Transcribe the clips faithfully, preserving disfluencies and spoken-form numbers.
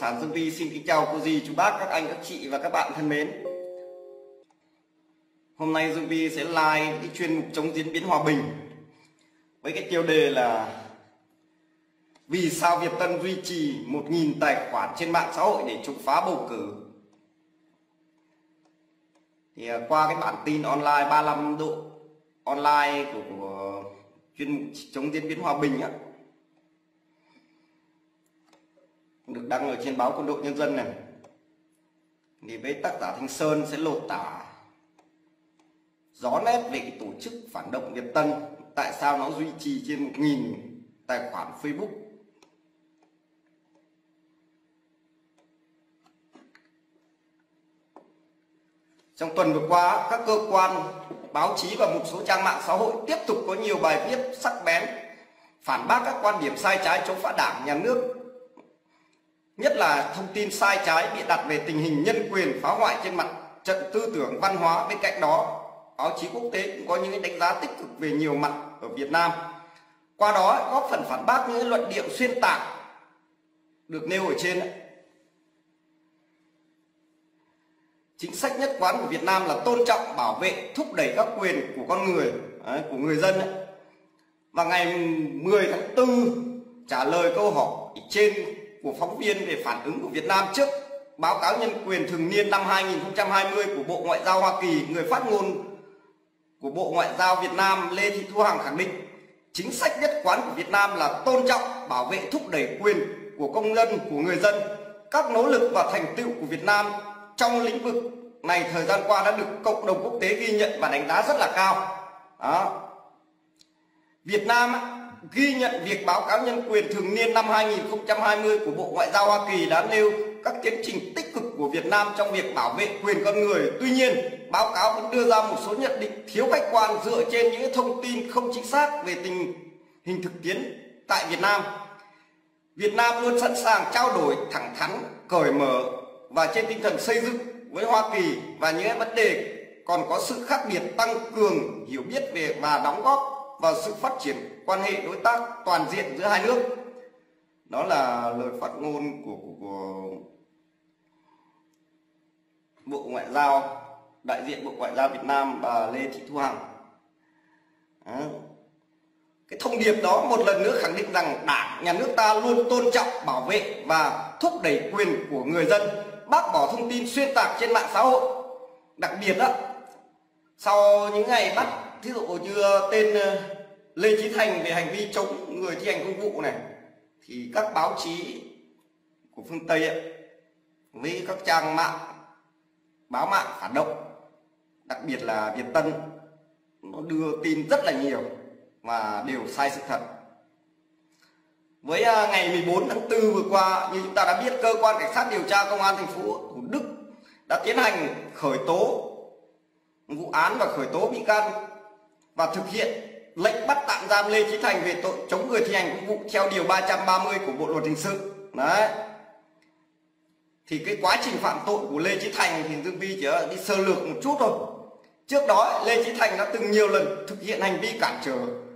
sản Dương Vy xin kính chào cô dì, chú bác, các anh, các chị và các bạn thân mến. Hôm nay Dương Vy sẽ like cái chuyên mục chống diễn biến hòa bình với cái tiêu đề là vì sao Việt Tân duy trì một nghìn tài khoản trên mạng xã hội để trục phá bầu cử. Thì qua cái bản tin online ba mươi lăm độ online của, của chuyên mục chống diễn biến hòa bình á, được đăng ở trên báo Quân đội Nhân dân này, thì với tác giả Thanh Sơn sẽ lột tả rõ nét về cái tổ chức phản động Việt Tân, tại sao nó duy trì trên một nghìn tài khoản Facebook. Trong tuần vừa qua, các cơ quan báo chí và một số trang mạng xã hội tiếp tục có nhiều bài viết sắc bén phản bác các quan điểm sai trái chống phá Đảng, Nhà nước, nhất là thông tin sai trái bịa đặt về tình hình nhân quyền, phá hoại trên mặt trận tư tưởng, văn hóa. Bên cạnh đó, báo chí quốc tế cũng có những đánh giá tích cực về nhiều mặt ở Việt Nam, qua đó góp phần phản bác những luận điệu xuyên tạc được nêu ở trên. Chính sách nhất quán của Việt Nam là tôn trọng, bảo vệ, thúc đẩy các quyền của con người, của người dân. Và ngày mười tháng tư, trả lời câu hỏi trên của phóng viên về phản ứng của Việt Nam trước báo cáo nhân quyền thường niên năm hai nghìn không trăm hai mươi của Bộ Ngoại giao Hoa Kỳ, người phát ngôn của Bộ Ngoại giao Việt Nam Lê Thị Thu Hằng khẳng định chính sách nhất quán của Việt Nam là tôn trọng, bảo vệ, thúc đẩy quyền của công dân, của người dân. Các nỗ lực và thành tựu của Việt Nam trong lĩnh vực này thời gian qua đã được cộng đồng quốc tế ghi nhận và đánh giá rất là cao. Đó. Việt Nam ghi nhận việc báo cáo nhân quyền thường niên năm hai nghìn không trăm hai mươi của Bộ Ngoại giao Hoa Kỳ đã nêu các tiến trình tích cực của Việt Nam trong việc bảo vệ quyền con người. Tuy nhiên, báo cáo cũng đưa ra một số nhận định thiếu khách quan dựa trên những thông tin không chính xác về tình hình thực tiễn tại Việt Nam. Việt Nam luôn sẵn sàng trao đổi thẳng thắn, cởi mở và trên tinh thần xây dựng với Hoa Kỳ và những vấn đề còn có sự khác biệt, tăng cường hiểu biết về và đóng góp vào sự phát triển quan hệ đối tác toàn diện giữa hai nước. Đó là lời phát ngôn của, của, của Bộ Ngoại giao, đại diện Bộ Ngoại giao Việt Nam bà Lê Thị Thu Hằng. Đó. Cái thông điệp đó một lần nữa khẳng định rằng Đảng, Nhà nước ta luôn tôn trọng, bảo vệ và thúc đẩy quyền của người dân, bác bỏ thông tin xuyên tạc trên mạng xã hội. Đặc biệt đó, sau những ngày bắt thí dụ như tên Lê Chí Thành về hành vi chống người thi hành công vụ này, thì các báo chí của phương Tây ấy, với các trang mạng, báo mạng phản động, đặc biệt là Việt Tân, nó đưa tin rất là nhiều và đều sai sự thật. Với ngày mười bốn tháng tư vừa qua, như chúng ta đã biết, cơ quan cảnh sát điều tra công an thành phố Thủ Đức đã tiến hành khởi tố vụ án và khởi tố bị can và thực hiện lệnh bắt tạm giam Lê Chí Thành về tội chống người thi hành công vụ theo điều ba trăm ba mươi của Bộ luật hình sự. Đấy. Thì cái quá trình phạm tội của Lê Chí Thành thì Dương Vy chỉ đi sơ lược một chút thôi. Trước đó, Lê Chí Thành đã từng nhiều lần thực hiện hành vi cản trở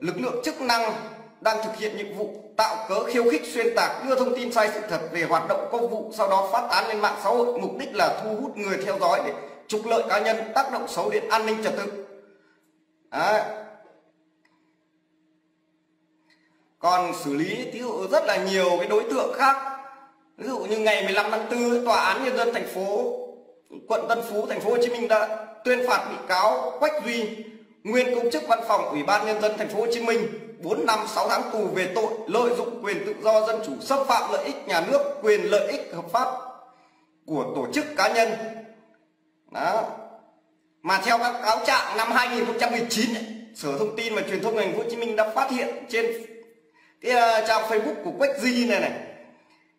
lực lượng chức năng đang thực hiện nhiệm vụ, tạo cớ khiêu khích, xuyên tạc, đưa thông tin sai sự thật về hoạt động công vụ, sau đó phát tán lên mạng xã hội, mục đích là thu hút người theo dõi để trục lợi cá nhân, tác động xấu đến an ninh trật tự. Đấy. Còn xử lý ví dụ rất là nhiều cái đối tượng khác. Ví dụ như ngày mười lăm tháng tư, Tòa án Nhân dân thành phố quận Tân Phú, thành phố Hồ Chí Minh đã tuyên phạt bị cáo Quách Duy, nguyên công chức văn phòng Ủy ban Nhân dân thành phố Hồ Chí Minh, bốn năm sáu tháng tù về tội lợi dụng quyền tự do dân chủ, xâm phạm lợi ích nhà nước, quyền lợi ích hợp pháp của tổ chức, cá nhân. Đó. Mà theo các cáo trạng năm hai nghìn không trăm mười chín, Sở Thông tin và Truyền thông thành phố Hồ Chí Minh đã phát hiện trên cái trang Facebook của Quách Duy này này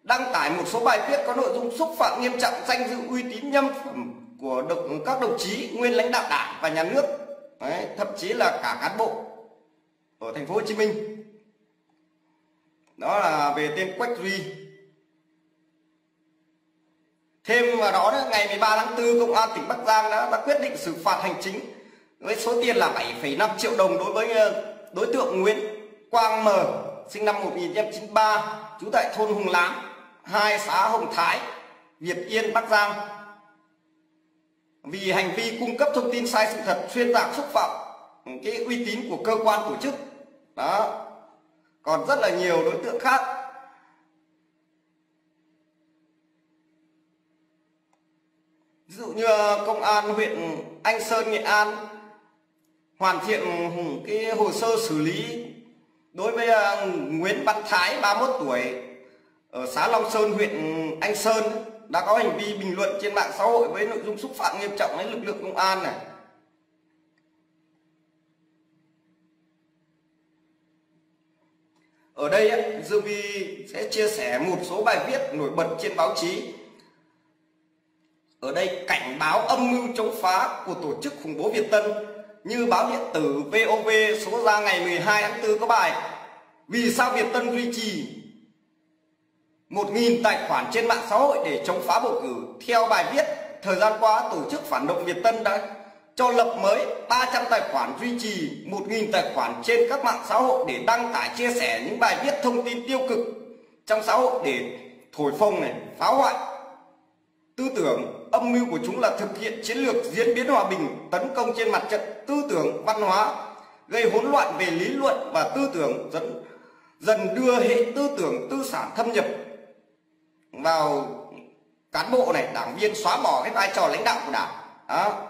đăng tải một số bài viết có nội dung xúc phạm nghiêm trọng danh dự, uy tín, nhân phẩm của đồng, các đồng chí nguyên lãnh đạo Đảng và Nhà nước. Đấy, thậm chí là cả cán bộ ở thành phố Hồ Chí Minh. Đó là về tên Quách Duy. Thêm vào đó, ngày mười ba tháng tư, Công an tỉnh Bắc Giang đã, đã quyết định xử phạt hành chính với số tiền là bảy phẩy năm triệu đồng đối với đối tượng Nguyễn Quang M, sinh năm một nghìn chín trăm chín mươi ba, trú tại thôn Hùng Lám, hai xã Hồng Thái, Việt Yên, Bắc Giang vì hành vi cung cấp thông tin sai sự thật, xuyên tạc, xúc phạm cái uy tín của cơ quan tổ chức. Đó. Còn rất là nhiều đối tượng khác. Ví dụ như công an huyện Anh Sơn, Nghệ An hoàn thiện cái hồ sơ xử lý đối với Nguyễn Văn Thái, ba mươi mốt tuổi, ở xã Long Sơn, huyện Anh Sơn, đã có hành vi bình luận trên mạng xã hội với nội dung xúc phạm nghiêm trọng đến lực lượng công an này. Ở đây Dương Vy sẽ chia sẻ một số bài viết nổi bật trên báo chí. Ở đây cảnh báo âm mưu chống phá của tổ chức khủng bố Việt Tân, như báo điện tử vê o vê số ra ngày mười hai tháng tư có bài "Vì sao Việt Tân duy trì một nghìn tài khoản trên mạng xã hội để chống phá bầu cử". Theo bài viết, thời gian qua tổ chức phản động Việt Tân đã cho lập mới ba trăm tài khoản, duy trì một nghìn tài khoản trên các mạng xã hội để đăng tải, chia sẻ những bài viết thông tin tiêu cực trong xã hội để thổi phồng này, phá hoại tư tưởng. Âm mưu của chúng là thực hiện chiến lược diễn biến hòa bình, tấn công trên mặt trận tư tưởng, văn hóa, gây hỗn loạn về lý luận và tư tưởng, dẫn dần đưa hệ tư tưởng tư sản thâm nhập vào cán bộ này, đảng viên, xóa bỏ cái vai trò lãnh đạo của đảng. Đó.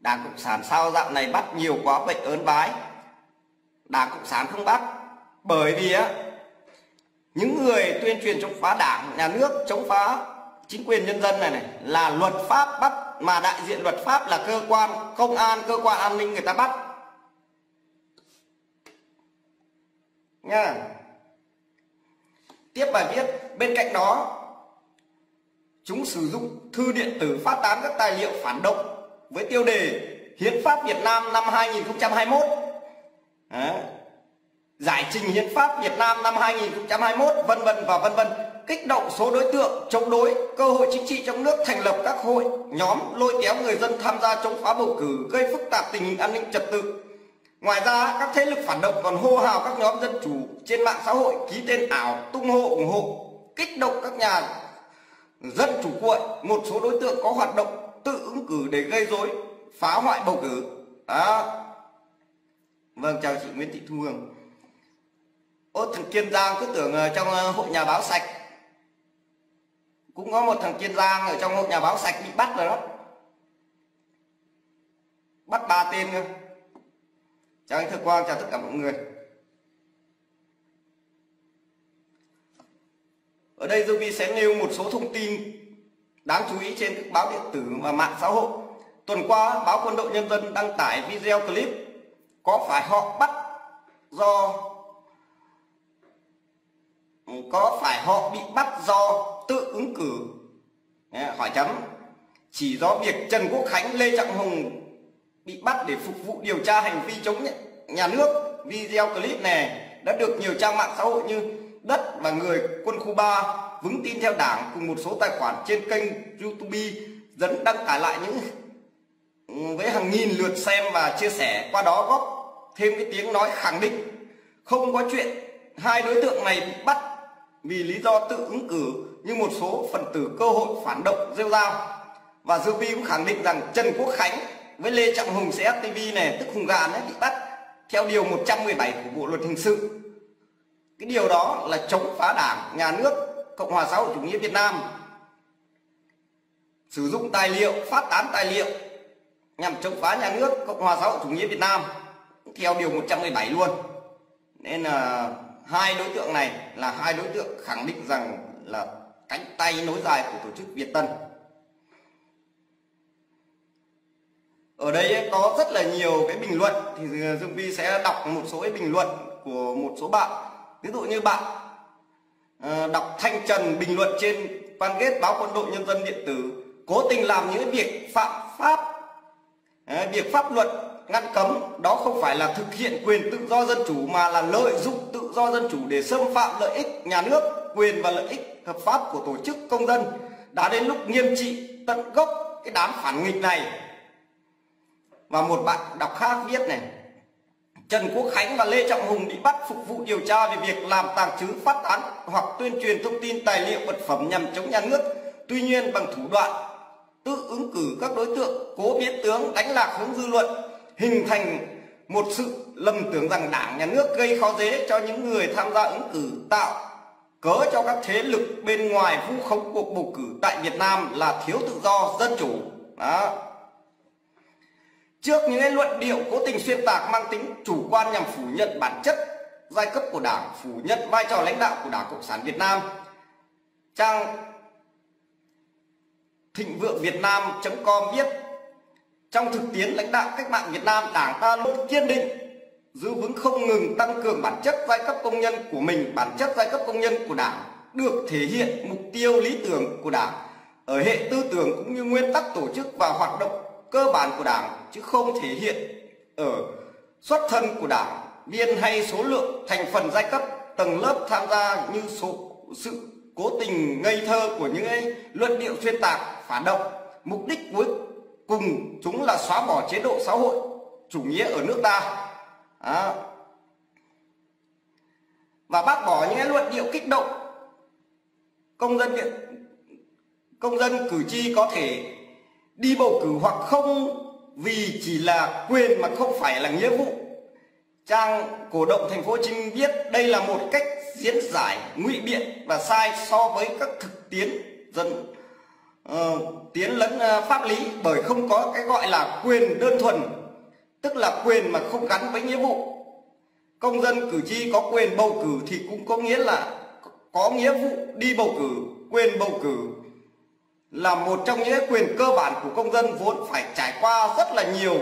Đảng Cộng sản sao dạo này bắt nhiều quá, bệnh ớn bái. Đảng Cộng sản không bắt, bởi vì á, những người tuyên truyền chống phá đảng, nhà nước, chống phá chính quyền nhân dân này này là luật pháp bắt, mà đại diện luật pháp là cơ quan công an, cơ quan an ninh người ta bắt nha. Tiếp bài viết, bên cạnh đó chúng sử dụng thư điện tử phát tán các tài liệu phản động với tiêu đề "Hiến pháp Việt Nam năm hai nghìn không trăm hai mươi mốt". Đó. Giải trình hiến pháp Việt Nam năm hai nghìn không trăm hai mươi mốt, vân vân và vân vân, kích động số đối tượng chống đối cơ hội chính trị trong nước, thành lập các hội nhóm lôi kéo người dân tham gia chống phá bầu cử, gây phức tạp tình hình an ninh trật tự. Ngoài ra, các thế lực phản động còn hô hào các nhóm dân chủ trên mạng xã hội ký tên ảo, tung hô ủng hộ, kích động các nhà dân chủ cuội. Một số đối tượng có hoạt động tự ứng cử để gây rối, phá hoại bầu cử. Đó. Vâng, chào chị Nguyễn Thị Thu Hằng. Ô, thằng Kiên Giang cứ tưởng trong hội nhà báo sạch, cũng có một thằng Kiên Giang ở trong hội nhà báo sạch bị bắt rồi đó, bắt ba tên cơ. Chào anh Thực Quang, chào tất cả mọi người. Ở đây Dương Vy sẽ nêu một số thông tin đáng chú ý trên các báo điện tử và mạng xã hội. Tuần qua, báo Quân đội Nhân dân đăng tải video clip "Có phải họ bắt do có phải họ bị bắt do tự ứng cử?" Hỏi chấm. Chỉ do việc Trần Quốc Khánh, Lê Trọng Hùng bị bắt để phục vụ điều tra hành vi chống nhà nước. Video clip này đã được nhiều trang mạng xã hội như Đất và Người, Quân khu ba, Vững Tin Theo Đảng cùng một số tài khoản trên kênh YouTube dẫn đăng tải lại những với hàng nghìn lượt xem và chia sẻ, qua đó góp thêm cái tiếng nói khẳng định không có chuyện hai đối tượng này bị bắt vì lý do tự ứng cử như một số phần tử cơ hội phản động rêu rao. Và Dương Vy cũng khẳng định rằng Trần Quốc Khánh với Lê Trọng Hùng xê ép tê vê này, tức Hùng Gà này, bị bắt theo điều một trăm mười bảy của Bộ luật hình sự. Cái điều đó là chống phá đảng, nhà nước Cộng hòa xã hội chủ nghĩa Việt Nam, sử dụng tài liệu, phát tán tài liệu nhằm chống phá nhà nước Cộng hòa xã hội chủ nghĩa Việt Nam theo điều một trăm mười bảy luôn. Nên là hai đối tượng này là hai đối tượng khẳng định rằng là cánh tay nối dài của tổ chức Việt Tân. Ở đây có rất là nhiều cái bình luận, thì Dương Vy sẽ đọc một số cái bình luận của một số bạn. Ví dụ như bạn đọc Thanh Trần bình luận trên fanpage báo Quân đội Nhân dân điện tử: cố tình làm những việc phạm pháp, việc pháp luật ngăn cấm, đó không phải là thực hiện quyền tự do dân chủ mà là lợi dụng tự do dân chủ để xâm phạm lợi ích nhà nước, quyền và lợi ích hợp pháp của tổ chức công dân. Đã đến lúc nghiêm trị tận gốc cái đám phản nghịch này. Và một bạn đọc khác viết này: Trần Quốc Khánh và Lê Trọng Hùng bị bắt phục vụ điều tra về việc làm, tàng trữ, phát tán hoặc tuyên truyền thông tin, tài liệu, vật phẩm nhằm chống nhà nước. Tuy nhiên, bằng thủ đoạn tự ứng cử, các đối tượng cố biến tướng, đánh lạc hướng dư luận, hình thành một sự lầm tưởng rằng đảng, nhà nước gây khó dễ cho những người tham gia ứng cử, tạo cớ cho các thế lực bên ngoài vu khống cuộc bầu cử tại Việt Nam là thiếu tự do, dân chủ. Đó. Trước những luận điệu cố tình xuyên tạc mang tính chủ quan nhằm phủ nhận bản chất giai cấp của đảng, phủ nhận vai trò lãnh đạo của Đảng Cộng sản Việt Nam, trang Thịnh vượng Việt Nam chấm com viết: trong thực tiễn lãnh đạo cách mạng Việt Nam, Đảng ta luôn kiên định, giữ vững, không ngừng tăng cường bản chất giai cấp công nhân của mình. Bản chất giai cấp công nhân của Đảng được thể hiện mục tiêu, lý tưởng của Đảng ở hệ tư tưởng cũng như nguyên tắc tổ chức và hoạt động cơ bản của Đảng, chứ không thể hiện ở xuất thân của Đảng viên hay số lượng thành phần giai cấp, tầng lớp tham gia như số sự cố tình ngây thơ của những luận điệu xuyên tạc, phản động. Mục đích cuối cùng chúng là xóa bỏ chế độ xã hội chủ nghĩa ở nước ta. Đó. Và bác bỏ những luận điệu kích động công dân Việt, công dân cử tri có thể đi bầu cử hoặc không vì chỉ là quyền mà không phải là nghĩa vụ. Trang Cổ động Thành phố Hồ Chí Minh viết: đây là một cách diễn giải, ngụy biện và sai so với các thực tiễn dân uh, tiến lẫn uh, pháp lý, bởi không có cái gọi là quyền đơn thuần, tức là quyền mà không gắn với nghĩa vụ. Công dân cử tri có quyền bầu cử thì cũng có nghĩa là có nghĩa vụ đi bầu cử. Quyền bầu cử là một trong những quyền cơ bản của công dân, vốn phải trải qua rất là nhiều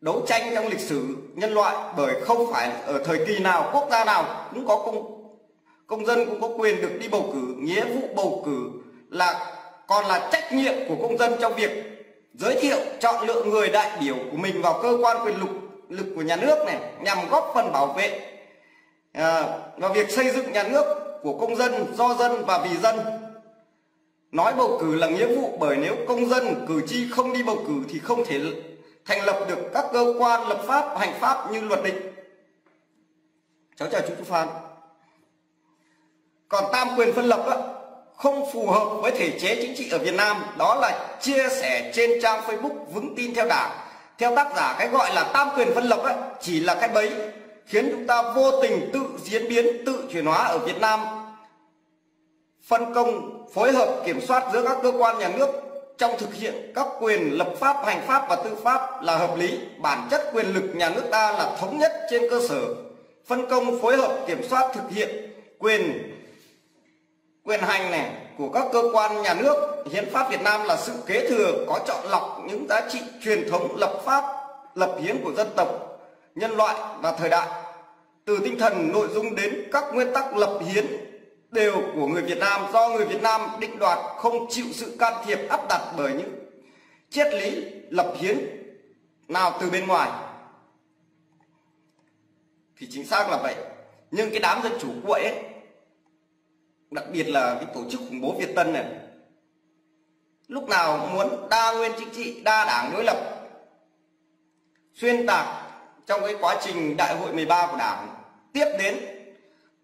đấu tranh trong lịch sử nhân loại, bởi không phải ở thời kỳ nào, quốc gia nào cũng có công công dân cũng có quyền được đi bầu cử. Nghĩa vụ bầu cử là còn là trách nhiệm của công dân trong việc giới thiệu, chọn lựa người đại biểu của mình vào cơ quan quyền lực lực của nhà nước này, nhằm góp phần bảo vệ à, và việc xây dựng nhà nước của công dân, do dân và vì dân. Nói bầu cử là nghĩa vụ bởi nếu công dân, cử tri không đi bầu cử thì không thể thành lập được các cơ quan lập pháp, hành pháp như luật định. Cháu chào chú, chú Phan. Còn tam quyền phân lập đó, không phù hợp với thể chế chính trị ở Việt Nam. Đó là chia sẻ trên trang Facebook Vững Tin Theo Đảng. Theo tác giả, cái gọi là tam quyền phân lập đó chỉ là cái bẫy khiến chúng ta vô tình tự diễn biến, tự chuyển hóa ở Việt Nam. Phân công, phối hợp, kiểm soát giữa các cơ quan nhà nước trong thực hiện các quyền lập pháp, hành pháp và tư pháp là hợp lý. Bản chất quyền lực nhà nước ta là thống nhất trên cơ sở phân công, phối hợp, kiểm soát, thực hiện quyền quyền hành này của các cơ quan nhà nước. Hiến pháp Việt Nam là sự kế thừa, có chọn lọc những giá trị truyền thống lập pháp, lập hiến của dân tộc, nhân loại và thời đại. Từ tinh thần, nội dung đến các nguyên tắc lập hiến đều của người Việt Nam, do người Việt Nam định đoạt, không chịu sự can thiệp áp đặt bởi những triết lý lập hiến nào từ bên ngoài. Thì chính xác là vậy. Nhưng cái đám dân chủ cuội ấy, đặc biệt là cái tổ chức khủng bố Việt Tân này, lúc nào muốn đa nguyên chính trị, đa đảng đối lập, xuyên tạc trong cái quá trình đại hội mười ba của Đảng, tiếp đến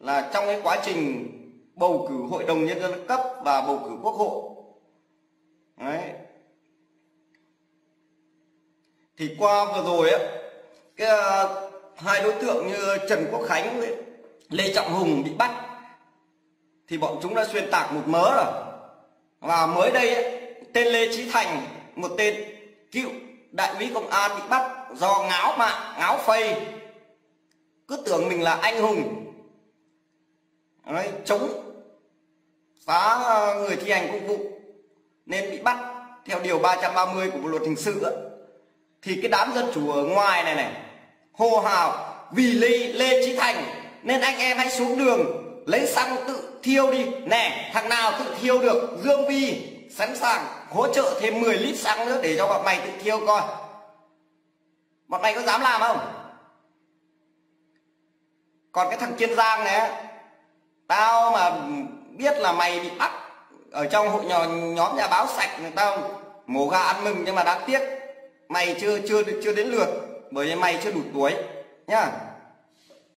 là trong cái quá trình bầu cử Hội đồng Nhân dân cấp và bầu cử Quốc hội. Đấy. Thì qua vừa rồi ấy, cái, uh, hai đối tượng như Trần Quốc Khánh với Lê Trọng Hùng bị bắt thì bọn chúng đã xuyên tạc một mớ rồi. Và mới đây ấy, tên Lê Chí Thành, một tên cựu đại úy công an bị bắt do ngáo mạng, ngáo phây, cứ tưởng mình là anh hùng, đấy, chống phá người thi hành công vụ nên bị bắt theo điều ba trăm ba mươi của Bộ luật Hình sự ấy. Thì cái đám dân chủ ở ngoài này này hô hào: vì Lê, Lê Chí Thành nên anh em hãy xuống đường lấy xăng tự thiêu đi nè, thằng nào tự thiêu được, Dương Vy sẵn sàng hỗ trợ thêm mười lít xăng nữa để cho bọn mày tự thiêu coi. Bọn mày có dám làm không? Còn cái thằng Kiên Giang này, tao mà biết là mày bị bắt ở trong hội nhóm nhà báo sạch, tao mổ gà ăn mừng, nhưng mà đáng tiếc mày chưa chưa chưa đến lượt, bởi vì mày chưa đủ tuổi nhá.